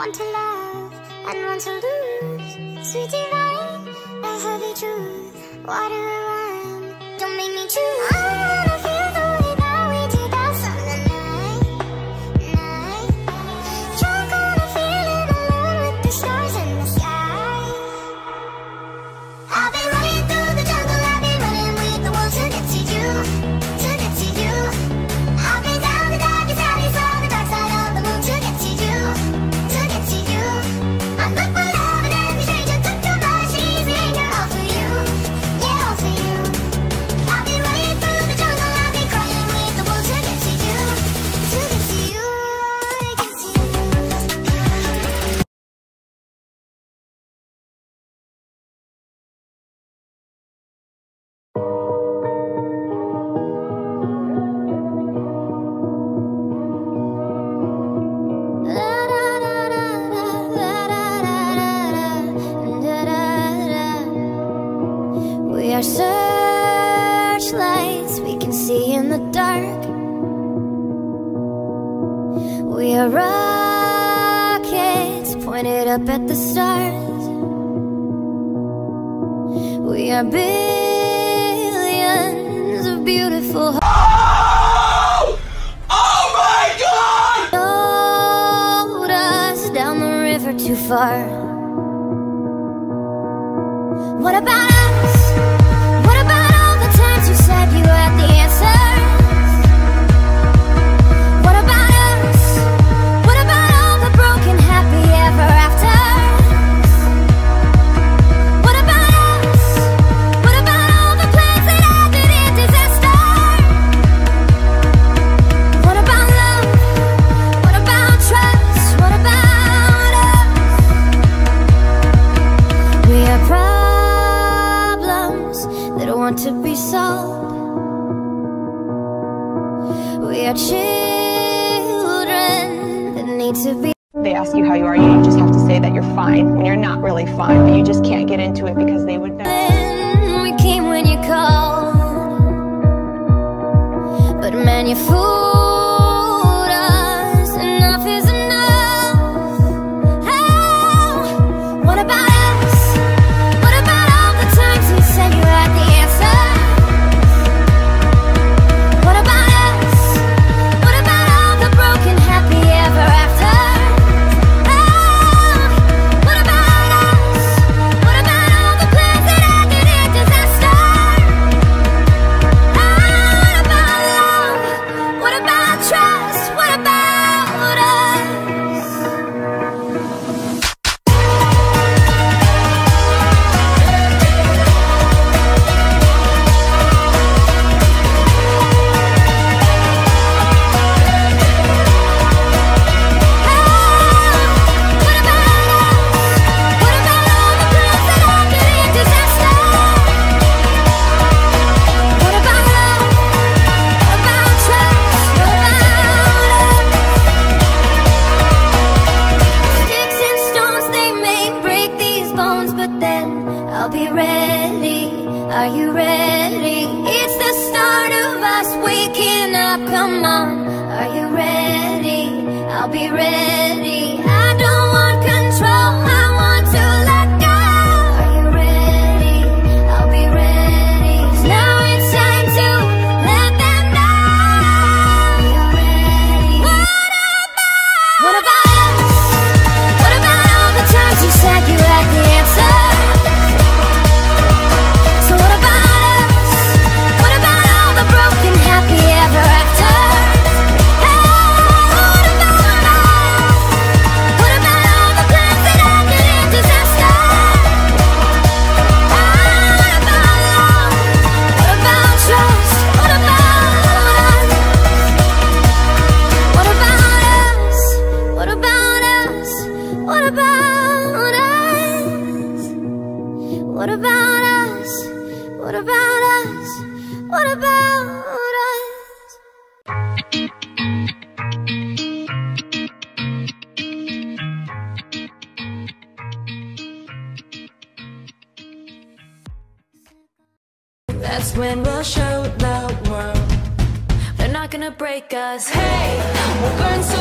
want to love and want to lose. Sweet divine, a heavy truth. Water or wine, don't make me choose. I wanna feel the way that we did that summer night. Drunk on a feeling alone with the stars in the sky. I've been running through the jungle, I've been running with the wolves to get to you, to get to you. I've been down the darkest alleys on the dark side of the moon to get to you, to get to you. I'm looking for love and every stranger took too much easy, girl, all for you, yeah, all for you. I've been running through the jungle, I've been crying with the wolves to get to you, to get to you, get to you. We are searchlights we can see in the dark. We are rockets pointed up at the stars. We are billions of beautiful hearts. Oh my God! Told us down the river too far. What about us? What about all the times you said you had the answer? To be solved. We are children that need to be. They ask you how you are, you just have to say that you're fine when you're not really fine, but you just can't get into it because they would know. Then we came when you called, but man, you fooled us. Enough is enough. Oh, what about us? What about all the times you said you had the answer? That's when we'll show the world they're not gonna break us. Hey, we'll burn so